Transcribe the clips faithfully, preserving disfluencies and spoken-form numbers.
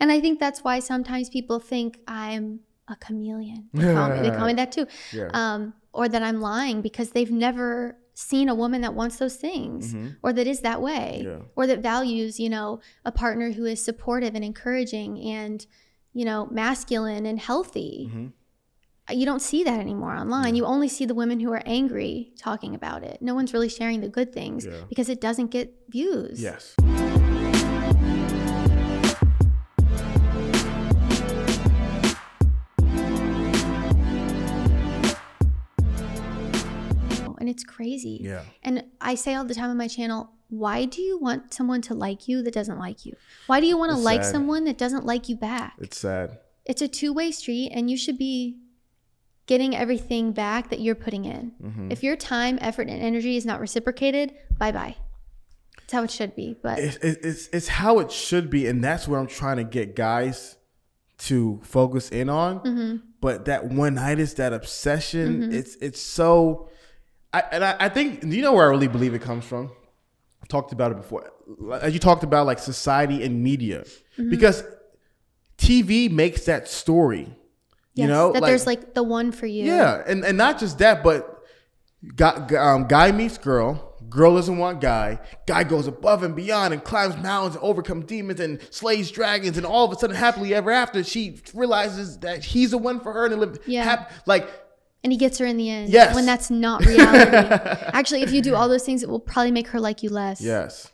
And I think that's why sometimes people think I'm a chameleon. They call me, they call me that too. Yeah. Um, or that I'm lying because they've never seen a woman that wants those things, mm-hmm. or that is that way, yeah. or that values, you know, a partner who is supportive and encouraging and, you know, masculine and healthy. Mm-hmm. You don't see that anymore online. Yeah. You only see the women who are angry talking about it. No one's really sharing the good things, yeah. because it doesn't get views. Yes. And it's crazy. Yeah. And I say all the time on my channel, why do you want someone to like you that doesn't like you? Why do you want to like someone that doesn't like you back? It's sad. It's a two-way street, and you should be getting everything back that you're putting in. Mm-hmm. If your time, effort, and energy is not reciprocated, bye-bye. It's how it should be. But it's, it's, it's how it should be, and that's what I'm trying to get guys to focus in on. Mm-hmm. But that one-itis, that obsession, mm-hmm. it's it's so... I, and I, I think, you know where I really believe it comes from? I talked about it before. You talked about like society and media, mm-hmm. because T V makes that story, yes, you know? That like, there's like the one for you. Yeah, and, and not just that, but guy, um, guy meets girl, girl doesn't want guy, guy goes above and beyond and climbs mountains and overcomes demons and slays dragons, and all of a sudden, happily ever after, she realizes that he's the one for her and live yeah. happy, like, and he gets her in the end. Yes. When that's not reality. Actually, if you do all those things, it will probably make her like you less. Yes.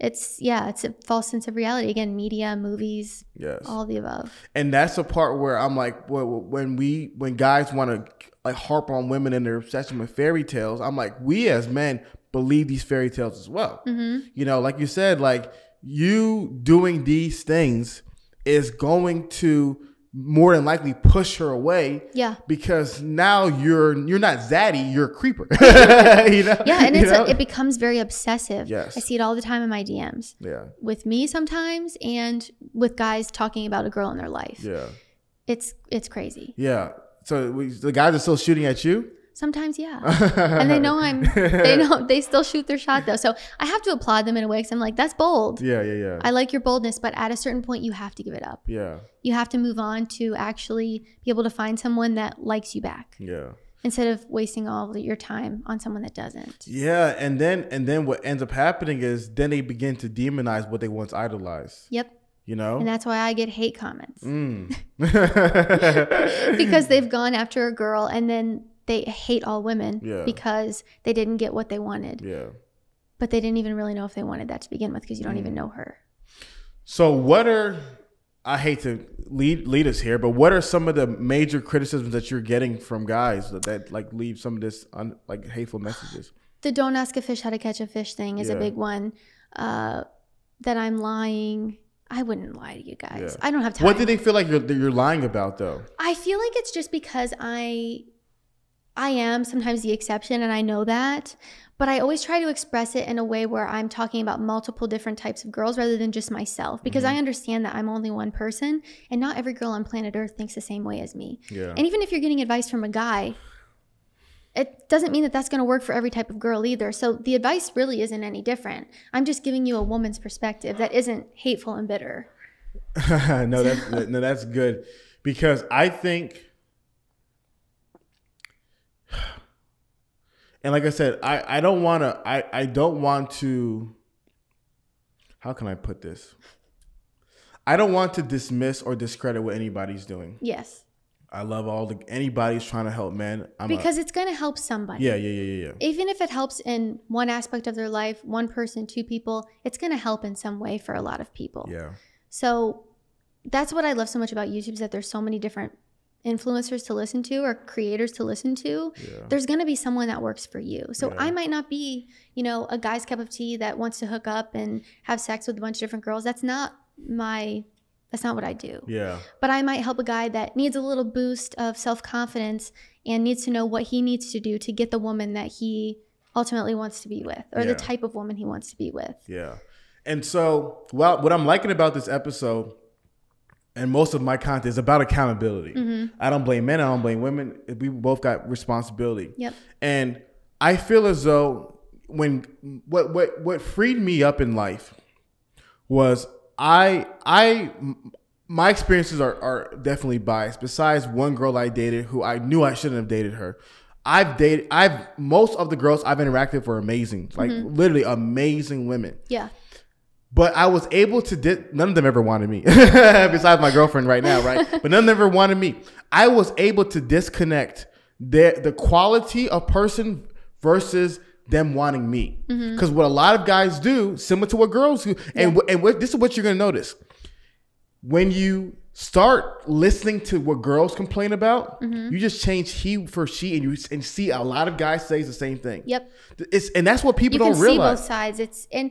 It's, yeah, it's a false sense of reality. Again, media, movies, yes. all the above. And that's the part where I'm like, well, when we, when guys want to like harp on women and their obsession with fairy tales, I'm like, we as men believe these fairy tales as well. Mm-hmm. You know, like you said, like you doing these things is going to more than likely push her away, yeah. because now you're you're not zaddy, you're a creeper. You know? Yeah, and it's a, it becomes very obsessive. Yes. I see it all the time in my D Ms. Yeah, with me sometimes, and with guys talking about a girl in their life. Yeah, it's it's crazy. Yeah, so we, the guys are still shooting at you. Sometimes, yeah, and they know I'm. They know they still shoot their shot though, so I have to applaud them in a way because I'm like, that's bold. Yeah, yeah, yeah. I like your boldness, but at a certain point, you have to give it up. Yeah, you have to move on to actually be able to find someone that likes you back. Yeah, instead of wasting all of your time on someone that doesn't. Yeah, and then and then what ends up happening is then they begin to demonize what they once idolized. Yep. You know, and that's why I get hate comments mm. because they've gone after a girl and then. They hate all women yeah. because they didn't get what they wanted. Yeah. But they didn't even really know if they wanted that to begin with because you don't mm. even know her. So what are, I hate to lead lead us here, but what are some of the major criticisms that you're getting from guys that, that like leave some of this un, like hateful messages? The don't ask a fish how to catch a fish thing is yeah. a big one. Uh, that I'm lying. I wouldn't lie to you guys. Yeah. I don't have time. What do they feel like you're, you're lying about though? I feel like it's just because I... I am sometimes the exception, and I know that, but I always try to express it in a way where I'm talking about multiple different types of girls rather than just myself, because mm-hmm. I understand that I'm only one person, and not every girl on planet Earth thinks the same way as me. Yeah. And even if you're getting advice from a guy, it doesn't mean that that's going to work for every type of girl either. So the advice really isn't any different. I'm just giving you a woman's perspective that isn't hateful and bitter. No, that's, no, that's good, because I think... And like I said, I, I don't want to, I, I don't want to, how can I put this? I don't want to dismiss or discredit what anybody's doing. Yes. I love all the, anybody's trying to help men. I'm because a, it's going to help somebody. Yeah, yeah, yeah, yeah. Even if it helps in one aspect of their life, one person, two people, it's going to help in some way for a lot of people. Yeah. So that's what I love so much about YouTube is that there's so many different influencers to listen to or creators to listen to, yeah. there's going to be someone that works for you. So yeah. I might not be, you know, a guy's cup of tea that wants to hook up and have sex with a bunch of different girls. That's not my, that's not what I do. Yeah. But I might help a guy that needs a little boost of self-confidence and needs to know what he needs to do to get the woman that he ultimately wants to be with or yeah. the type of woman he wants to be with. Yeah. And so, well, what I'm liking about this episode and most of my content is about accountability. Mm-hmm. I don't blame men. I don't blame women. We both got responsibility. Yep. And I feel as though when what what what freed me up in life was I I my experiences are, are definitely biased. Besides one girl I dated who I knew I shouldn't have dated her. I've dated, I've, most of the girls I've interacted with were amazing, like mm-hmm. literally amazing women. Yeah. But I was able to, di- none of them ever wanted me, besides my girlfriend right now, right? But none of them ever wanted me. I was able to disconnect the, the quality of person versus them wanting me. Because mm-hmm. what a lot of guys do, similar to what girls do, and, yeah. and what, this is what you're going to notice. When you start listening to what girls complain about, mm-hmm. you just change he for she, and you and see a lot of guys say the same thing. Yep. It's, and that's what people you don't realize. You can see both sides. It's, and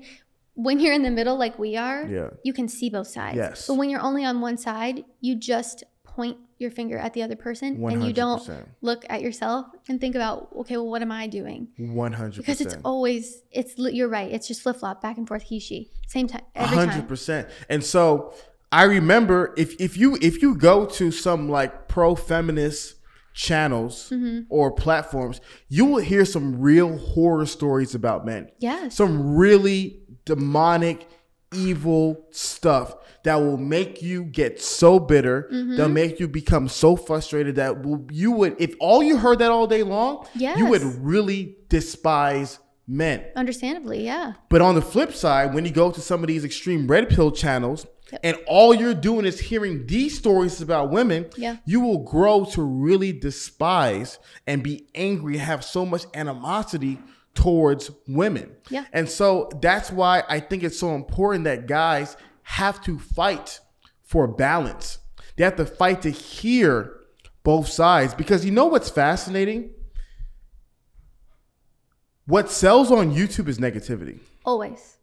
when you're in the middle like we are, yeah. you can see both sides. Yes. But when you're only on one side, you just point your finger at the other person one hundred percent. And you don't look at yourself and think about, okay, well, what am I doing? one hundred percent. Because it's always, it's you're right. It's just flip-flop, back and forth, he, she. Same time, every time. one hundred percent. And so... I remember if, if you if you go to some like pro-feminist channels mm-hmm. or platforms, you will hear some real horror stories about men. Yeah. Some really demonic, evil stuff that will make you get so bitter, mm-hmm. that'll make you become so frustrated that will, you would, if all you heard that all day long, yes. you would really despise men. Understandably, yeah. But on the flip side, when you go to some of these extreme red pill channels, and all you're doing is hearing these stories about women, yeah. you will grow to really despise and be angry, have so much animosity towards women. Yeah. And so that's why I think it's so important that guys have to fight for balance. They have to fight to hear both sides, because you know what's fascinating? What sells on YouTube is negativity. Always.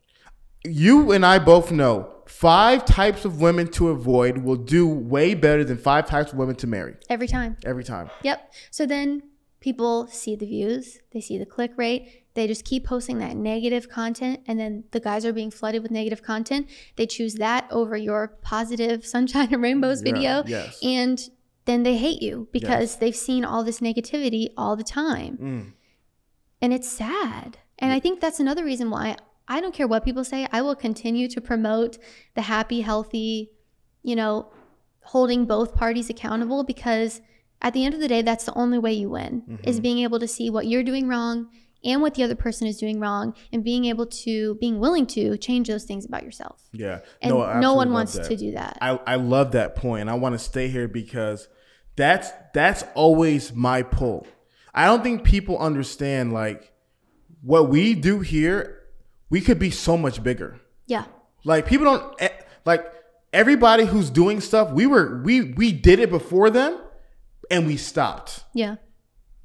You and I both know five types of women to avoid will do way better than five types of women to marry. Every time. Every time. Yep. So then people see the views. They see the click rate. They just keep posting that negative content. And then the guys are being flooded with negative content. They choose that over your positive sunshine and rainbows yeah, video. Yes. And then they hate you because yes. they've seen all this negativity all the time. Mm. And it's sad. And yeah. I think that's another reason why I don't care what people say. I will continue to promote the happy, healthy, you know, holding both parties accountable, because at the end of the day, that's the only way you win, mm-hmm. is being able to see what you're doing wrong and what the other person is doing wrong, and being able to, being willing to change those things about yourself. Yeah. And no, no one wants that. to do that. I, I love that point. And I want to stay here because that's, that's always my pull. I don't think people understand like what we do here. We could be so much bigger. Yeah. Like people don't, like everybody who's doing stuff, we were, we, we did it before them and we stopped. Yeah.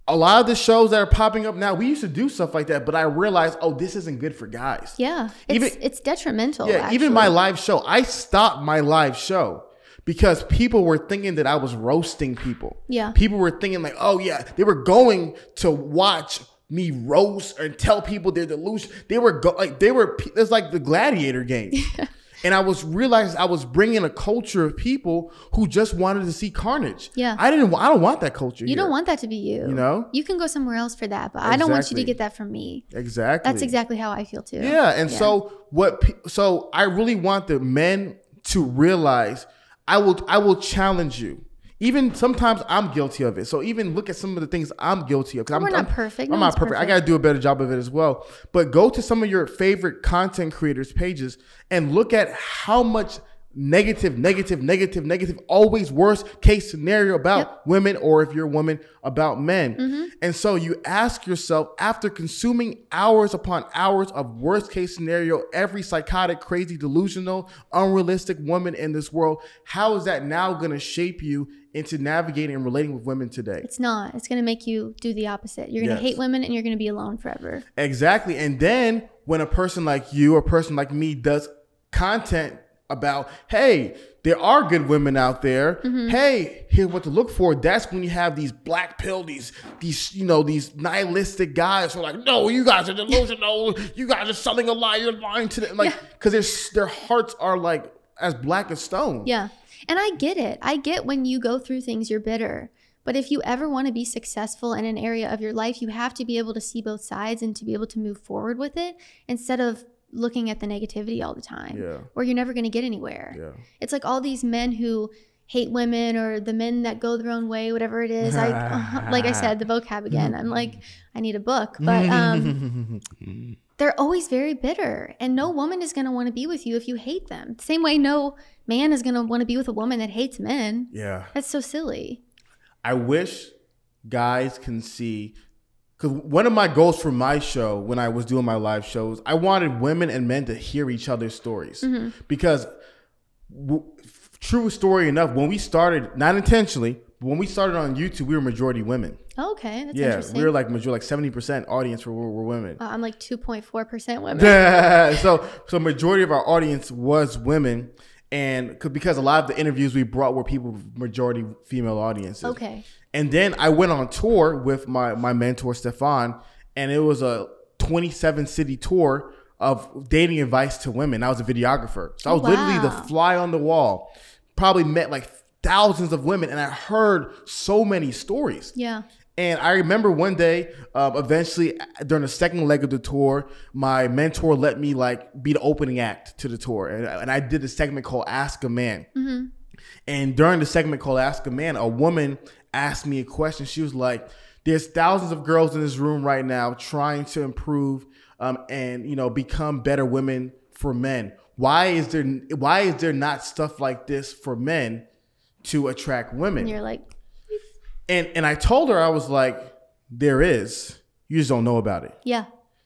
A lot of the shows that are popping up now, we used to do stuff like that, but I realized, oh, this isn't good for guys. Yeah. Even, it's, it's detrimental. Yeah. Actually. Even my live show, I stopped my live show because people were thinking that I was roasting people. Yeah. People were thinking like, oh yeah, they were going to watch me roast and tell people they're delusional. They were go- like they were. It's like the gladiator game, yeah. and I was realizing I was bringing a culture of people who just wanted to see carnage. Yeah, I didn't. I don't want that culture. You here. Don't want that to be you. You know, you can go somewhere else for that, but exactly. I don't want you to get that from me. Exactly. That's exactly how I feel too. Yeah, and yeah. so what? Pe- so I really want the men to realize. I will. I will challenge you. Even sometimes I'm guilty of it. So even look at some of the things I'm guilty of. We're I'm, not I'm, perfect. No I'm not perfect. perfect. I got to do a better job of it as well. But go to some of your favorite content creators' pages and look at how much negative, negative, negative, negative, always worst case scenario about yep. women, or if you're a woman, about men. Mm-hmm. And so you ask yourself, after consuming hours upon hours of worst case scenario, every psychotic, crazy, delusional, unrealistic woman in this world, how is that now going to shape you into navigating and relating with women today? It's not. It's going to make you do the opposite. You're going to yes. hate women and you're going to be alone forever. Exactly. And then when a person like you, a person like me does content about, hey, there are good women out there. Mm-hmm. Hey, here's what to look for. That's when you have these black pill, these, these, you know, these nihilistic guys who are like, no, you guys are delusional. You guys are selling a lie. You're lying to them. Like, yeah. cause their, their hearts are like as black as stone. Yeah. And I get it. I get when you go through things, you're bitter. But if you ever want to be successful in an area of your life, you have to be able to see both sides and to be able to move forward with it, instead of looking at the negativity all the time, yeah. or you're never going to get anywhere. Yeah. It's like all these men who hate women, or the men that go their own way, whatever it is. I, uh, like I said, the vocab again. I'm like, I need a book. But um, they're always very bitter, and no woman is going to want to be with you if you hate them. Same way no man is going to want to be with a woman that hates men. Yeah. That's so silly. I wish guys can see... Because one of my goals for my show, when I was doing my live shows, I wanted women and men to hear each other's stories. Mm-hmm. Because, w true story enough, when we started, not intentionally, but when we started on YouTube, we were majority women. Oh, okay, that's yeah, interesting. Yeah, we were like majority, like seventy percent audience were, were women. Uh, I'm like two point four percent women. so, so majority of our audience was women, and because a lot of the interviews we brought were people majority female audiences. Okay. And then I went on tour with my, my mentor, Stefan, and it was a twenty-seven city tour of dating advice to women. I was a videographer. So I was wow. literally the fly on the wall, probably met like thousands of women, and I heard so many stories. Yeah. And I remember one day, uh, eventually during the second leg of the tour, my mentor let me like be the opening act to the tour. And, and I did a segment called Ask a Man. Mm-hmm. And during the segment called Ask a Man, a woman asked me a question. She was like, there's thousands of girls in this room right now trying to improve um, and, you know, become better women for men. Why is there, why is there not stuff like this for men to attract women? And you're like, and, and I told her, I was like, there is, you just don't know about it. Yeah.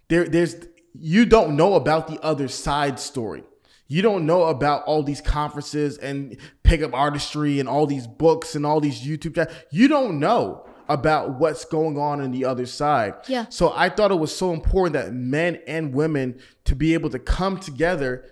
There, there's, you don't know about the other side story. You don't know about all these conferences and pickup artistry and all these books and all these YouTube channels. You don't know about what's going on in the other side. Yeah. So I thought it was so important that men and women to be able to come together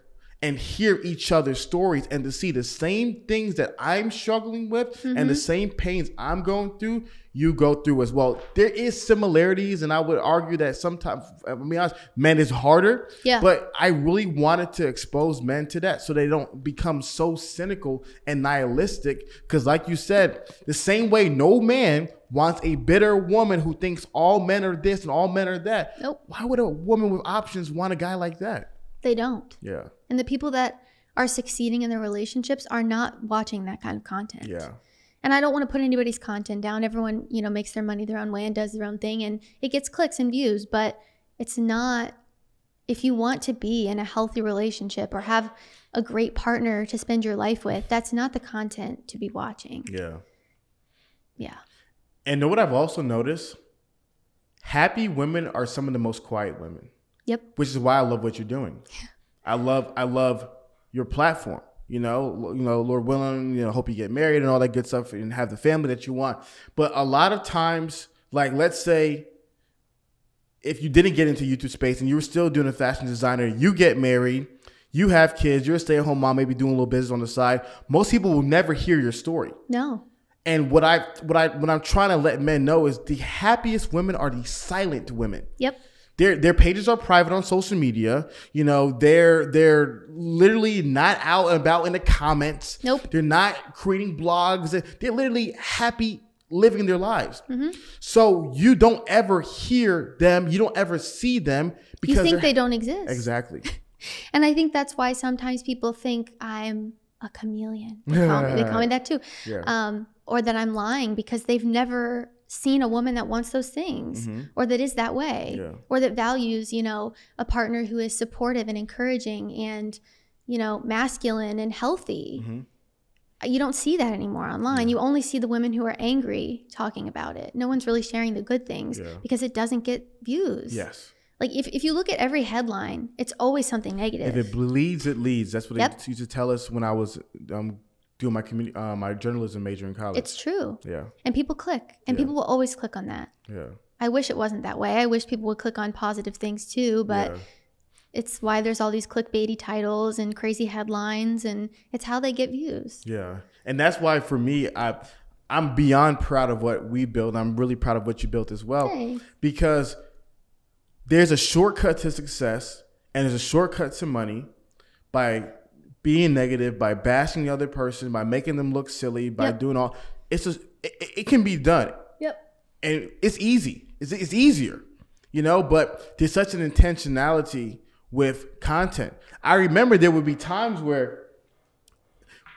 and hear each other's stories and to see the same things that I'm struggling with mm-hmm. and the same pains I'm going through, you go through as well. There is similarities, and I would argue that sometimes, I mean, honest, men is harder, yeah. but I really wanted to expose men to that so they don't become so cynical and nihilistic, because like you said, the same way no man wants a bitter woman who thinks all men are this and all men are that. Nope. Why would a woman with options want a guy like that? They don't. Yeah. And the people that are succeeding in their relationships are not watching that kind of content. Yeah. And I don't want to put anybody's content down. Everyone, you know, makes their money their own way and does their own thing, and it gets clicks and views, but it's not, if you want to be in a healthy relationship or have a great partner to spend your life with, that's not the content to be watching. Yeah. Yeah. And know what I've also noticed? Happy women are some of the most quiet women. Yep. Which is why I love what you're doing. Yeah. I love, I love your platform, you know, you know, Lord willing, you know, hope you get married and all that good stuff and have the family that you want. But a lot of times, like, let's say if you didn't get into YouTube space and you were still doing a fashion designer, you get married, you have kids, you're a stay at home mom, maybe doing a little business on the side. Most people will never hear your story. No. And what I, what I, what I'm trying to let men know is the happiest women are the silent women. Yep. Their, their pages are private on social media. You know, they're, they're literally not out and about in the comments. Nope. They're not creating blogs. They're literally happy living their lives. Mm-hmm. So you don't ever hear them. You don't ever see them. Because you think they don't exist. Exactly. And I think that's why sometimes people think I'm a chameleon. They call me, they call me that too. Yeah. Um, or that I'm lying because they've never seen a woman that wants those things mm-hmm. or that is that way yeah. or that values, you know, a partner who is supportive and encouraging and, you know, masculine and healthy. Mm-hmm. You don't see that anymore online. Yeah. You only see the women who are angry talking about it. No one's really sharing the good things yeah. because it doesn't get views. Yes. Like if, if you look at every headline, it's always something negative. If it bleeds, it leads. That's what yep. they used to tell us when I was um, doing my community, uh, my journalism major in college. It's true. Yeah. And people click, and yeah. people will always click on that. Yeah. I wish it wasn't that way. I wish people would click on positive things too, but yeah. it's why there's all these clickbaity titles and crazy headlines, and it's how they get views. Yeah. And that's why for me, I, I'm beyond proud of what we built. I'm really proud of what you built as well, hey. Because there's a shortcut to success and there's a shortcut to money by being negative, by bashing the other person, by making them look silly, by yep. doing all, it's just, it, it can be done. Yep. And it's easy. It's, it's easier, you know, but there's such an intentionality with content. I remember there would be times where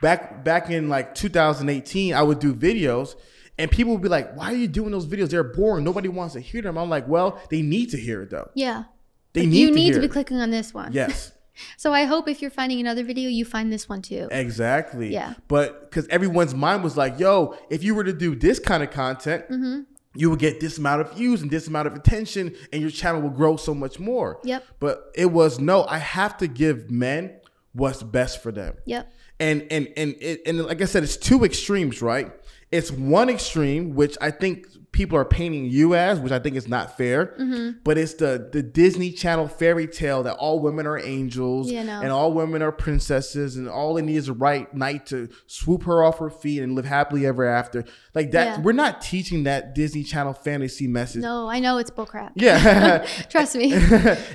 back back in like two thousand eighteen, I would do videos and people would be like, why are you doing those videos? They're boring. Nobody wants to hear them. I'm like, well, they need to hear it though. Yeah. They need to hear it. You need to be clicking on this one. Yes. So I hope if you're finding another video, you find this one too. Exactly. Yeah. But because everyone's mind was like, yo, if you were to do this kind of content, mm-hmm. you would get this amount of views and this amount of attention and your channel will grow so much more. Yep. But it was, no, I have to give men what's best for them. Yep. And, and, and, it, and like I said, it's two extremes, right? It's one extreme, which I think people are painting you as, which I think is not fair, mm-hmm. but it's the the Disney Channel fairy tale that all women are angels, you know, and all women are princesses and all they need is a right knight to swoop her off her feet and live happily ever after. Like that, yeah. We're not teaching that Disney Channel fantasy message. No, I know it's bullcrap. Yeah. Trust me.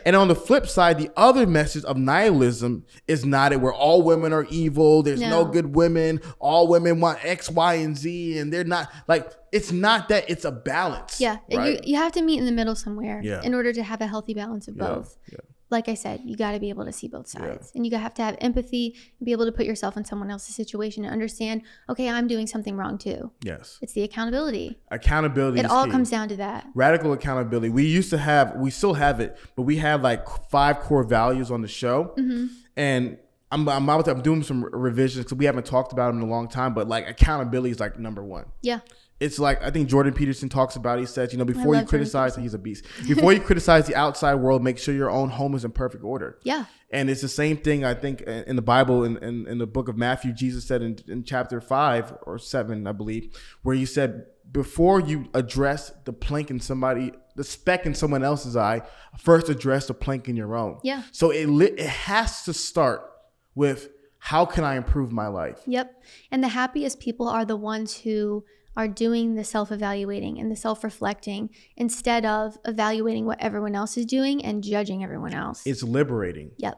And on the flip side, the other message of nihilism is not it where all women are evil, there's no. no good women, all women want X, Y, and Z, and they're not like, it's not that, it's a balance. Yeah. Right? You, you have to meet in the middle somewhere yeah. in order to have a healthy balance of yeah. both. Yeah. Like I said, you got to be able to see both sides yeah. and you have to have empathy and be able to put yourself in someone else's situation and understand, okay, I'm doing something wrong too. Yes. It's the accountability. Accountability. It all comes down to that. Radical accountability. We used to have, we still have it, but we have like five core values on the show. Mm-hmm. And I'm, I'm, out there, I'm doing some revisions because we haven't talked about them in a long time, but like accountability is like number one. Yeah. It's like, I think Jordan Peterson talks about, he says, you know, before you criticize, he's a beast. Before you criticize the outside world, make sure your own home is in perfect order. Yeah. And it's the same thing, I think, in the Bible, in, in, in the book of Matthew, Jesus said in, in chapter five or seven, I believe, where he said, before you address the plank in somebody, the speck in someone else's eye, first address the plank in your own. Yeah. So it, it has to start with, how can I improve my life? Yep. And the happiest people are the ones who are doing the self-evaluating and the self-reflecting instead of evaluating what everyone else is doing and judging everyone else. It's liberating. Yep.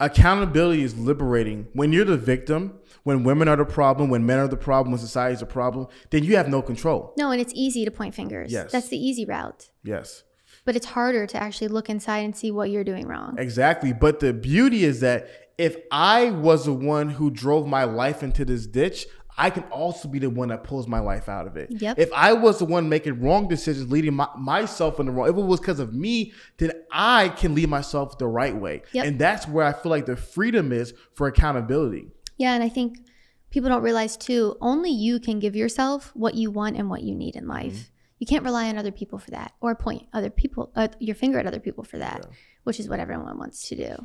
Accountability is liberating. When you're the victim, when women are the problem, when men are the problem, when society is the problem, then you have no control. No, and it's easy to point fingers. Yes. That's the easy route. Yes. But it's harder to actually look inside and see what you're doing wrong. Exactly. But the beauty is that if I was the one who drove my life into this ditch, I can also be the one that pulls my life out of it. Yep. If I was the one making wrong decisions, leading my, myself in the wrong, if it was because of me, then I can lead myself the right way. Yep. And that's where I feel like the freedom is for accountability. Yeah, and I think people don't realize too, only you can give yourself what you want and what you need in life. Mm-hmm. You can't rely on other people for that or point other people, uh, your finger at other people for that, yeah. which is what everyone wants to do.